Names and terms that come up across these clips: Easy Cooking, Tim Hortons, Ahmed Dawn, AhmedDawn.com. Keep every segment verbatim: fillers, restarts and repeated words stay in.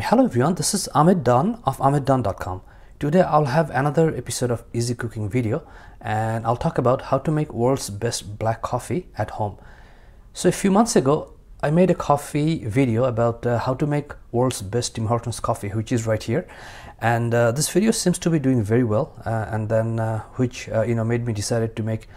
Hello everyone, this is Ahmed Dawn of Ahmed Dawn dot com. Today I'll have another episode of Easy Cooking video, and I'll talk about how to make world's best black coffee at home. So a few months ago I made a coffee video about uh, how to make world's best Tim Hortons coffee, which is right here, and uh, this video seems to be doing very well, uh, and then uh, which uh, you know made me decided to make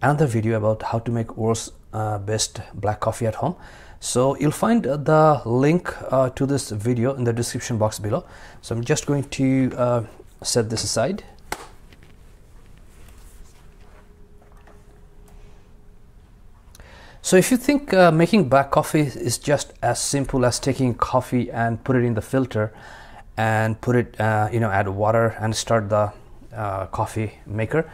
another video about how to make world's uh, best black coffee at home. So you'll find the link uh, to this video in the description box below. So I'm just going to uh, set this aside. So if you think uh, making black coffee is just as simple as taking coffee and put it in the filter and put it, uh, you know, add water and start the uh, coffee maker,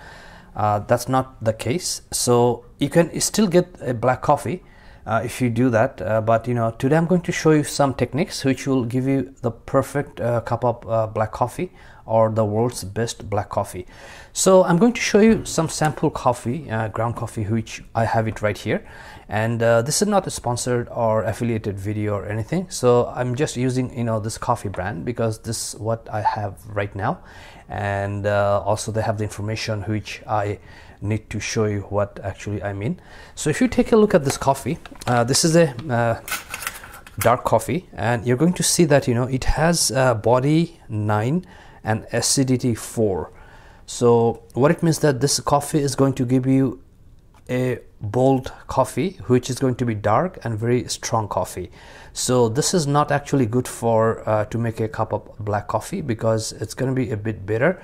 uh, that's not the case. So you can still get a black coffee Uh, if you do that, uh, but you know today I'm going to show you some techniques which will give you the perfect uh, cup of uh, black coffee, or the world's best black coffee. So I'm going to show you some sample coffee, uh, ground coffee, which I have it right here, and uh, this is not a sponsored or affiliated video or anything. So I'm just using you know this coffee brand because this is what I have right now, and uh, also they have the information which I need to show you what actually I mean. So if you take a look at this coffee, uh, this is a uh, dark coffee, and you're going to see that you know it has uh, body nine and acidity four. So what it means that this coffee is going to give you a bold coffee, which is going to be dark and very strong coffee. So this is not actually good for uh, to make a cup of black coffee, because it's going to be a bit bitter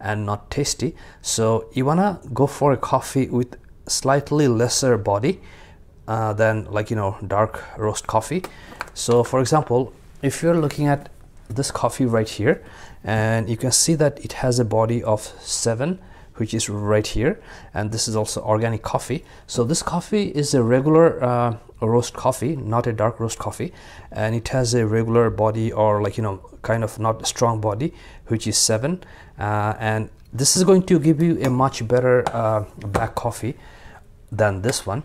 and not tasty. So you wanna go for a coffee with slightly lesser body uh, than like you know dark roast coffee. So for example, if you're looking at this coffee right here, and you can see that it has a body of seven, which is right here, and this is also organic coffee. So this coffee is a regular uh, roast coffee, not a dark roast coffee, and it has a regular body, or like you know kind of not strong body, which is seven, uh, and this is going to give you a much better uh, black coffee than this one,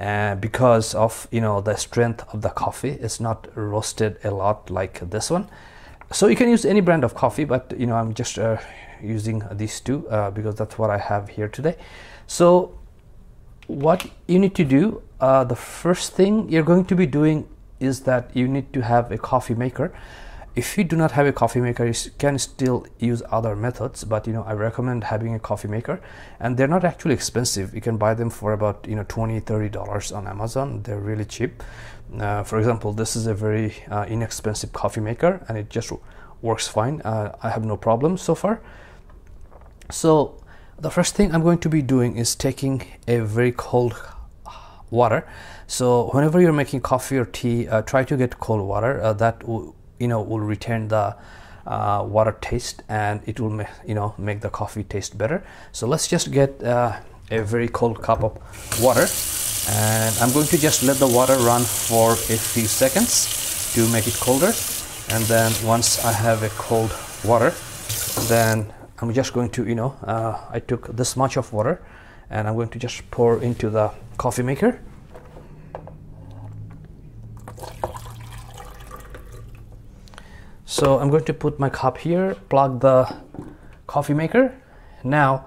uh, because of you know the strength of the coffee. It's not roasted a lot like this one. So you can use any brand of coffee, but you know I'm just uh, using these two uh, because that's what I have here today. So what you need to do, uh, the first thing you're going to be doing is that you need to have a coffee maker. If you do not have a coffee maker, you can still use other methods, but you know I recommend having a coffee maker, and they're not actually expensive. You can buy them for about you know twenty, thirty dollars on Amazon. They're really cheap. Uh, for example, this is a very uh, inexpensive coffee maker, and it just works fine. uh, I have no problem so far. So the first thing I'm going to be doing is taking a very cold water. So whenever you're making coffee or tea, uh, try to get cold water. Uh, that will you know will retain the uh, water taste, and it will make you know make the coffee taste better. So let's just get uh, a very cold cup of water, and I'm going to just let the water run for a few seconds to make it colder. And then once I have a cold water, then I'm just going to you know uh, I took this much of water, and I'm going to just pour into the coffee maker. So I'm going to put my cup here, plug the coffee maker. Now,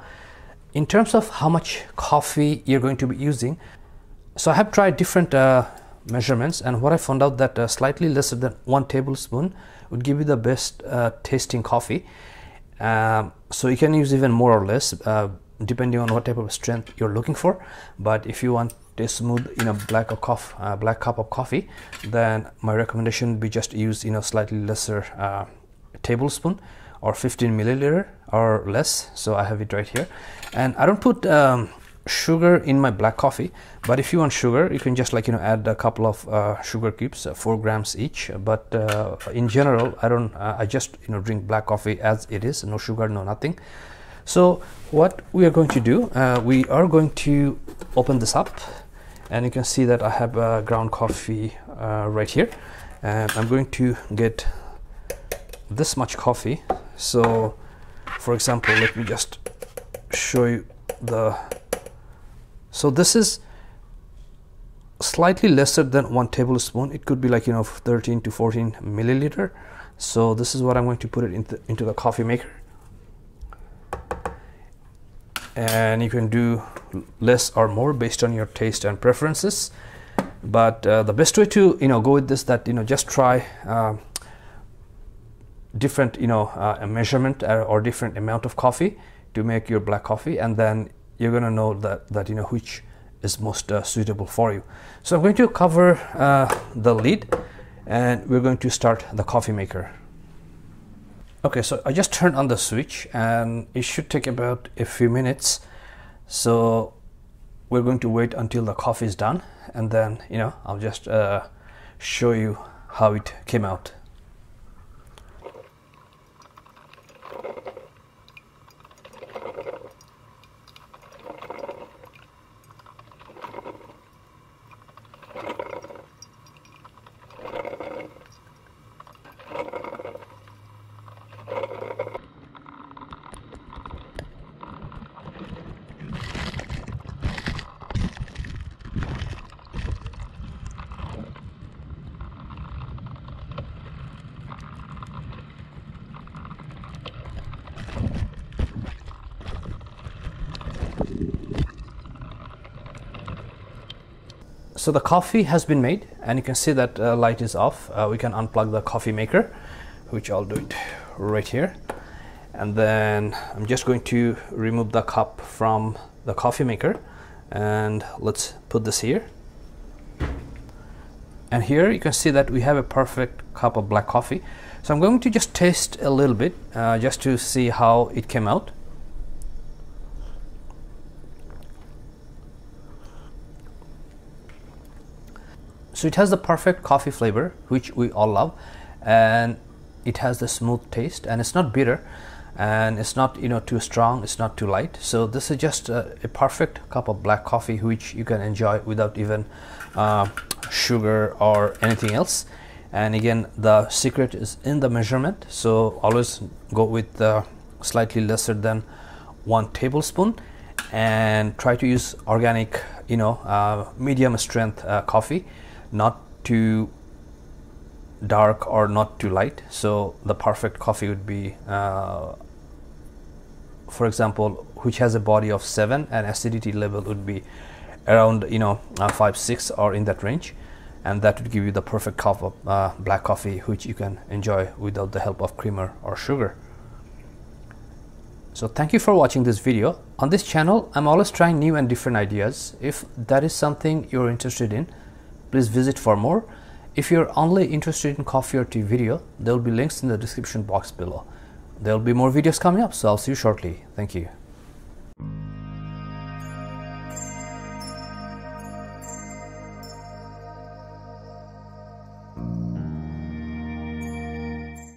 in terms of how much coffee you're going to be using, so I have tried different uh, measurements, and what I found out that uh, slightly lesser than one tablespoon would give you the best uh, tasting coffee. Um, so you can use even more or less, uh, depending on what type of strength you're looking for. But if you want a smooth, you know, black, of coffee, uh, black cup of coffee, then my recommendation would be just use, you know, slightly lesser uh, tablespoon, or fifteen milliliter or less. So I have it right here, and I don't put um, sugar in my black coffee. But if you want sugar, you can just like you know add a couple of uh, sugar cubes, uh, four grams each. But uh, in general, I don't. Uh, I just you know drink black coffee as it is, no sugar, no nothing. So what we are going to do, uh, we are going to open this up, and you can see that I have uh, ground coffee uh, right here, and I'm going to get this much coffee. So for example, let me just show you the, so this is slightly lesser than one tablespoon. It could be like, you know, thirteen to fourteen milliliter. So this is what I'm going to put it into, into the coffee maker. And you can do less or more based on your taste and preferences. But uh, the best way to, you know, go with this, that, you know, just try uh, different, you know, uh, a measurement or, or different amount of coffee to make your black coffee, and then you're gonna know that, that you know, which is most uh, suitable for you. So I'm going to cover uh, the lid, and we're going to start the coffee maker. Okay, so I just turned on the switch, and it should take about a few minutes. So we're going to wait until the coffee is done, and then, you know, I'll just uh, show you how it came out. So the coffee has been made, and you can see that uh, light is off. Uh, we can unplug the coffee maker, which I'll do it right here. And then I'm just going to remove the cup from the coffee maker, and let's put this here. And here you can see that we have a perfect cup of black coffee. So I'm going to just taste a little bit uh, just to see how it came out. So it has the perfect coffee flavor, which we all love, and it has the smooth taste, and it's not bitter, and it's not, you know, too strong, it's not too light. So this is just a, a perfect cup of black coffee, which you can enjoy without even uh, sugar or anything else. And again, the secret is in the measurement. So always go with uh, slightly lesser than one tablespoon, and try to use organic, you know, uh, medium strength uh, coffee. Not too dark or not too light. So the perfect coffee would be, uh, for example, which has a body of seven, and acidity level would be around, you know, uh, five, six, or in that range, and that would give you the perfect cup of uh, black coffee, which you can enjoy without the help of creamer or sugar. So thank you for watching this video. On this channel, I'm always trying new and different ideas. If that is something you're interested in, please visit for more. If you're only interested in coffee or tea video, there will be links in the description box below. There will be more videos coming up, so I'll see you shortly. Thank you.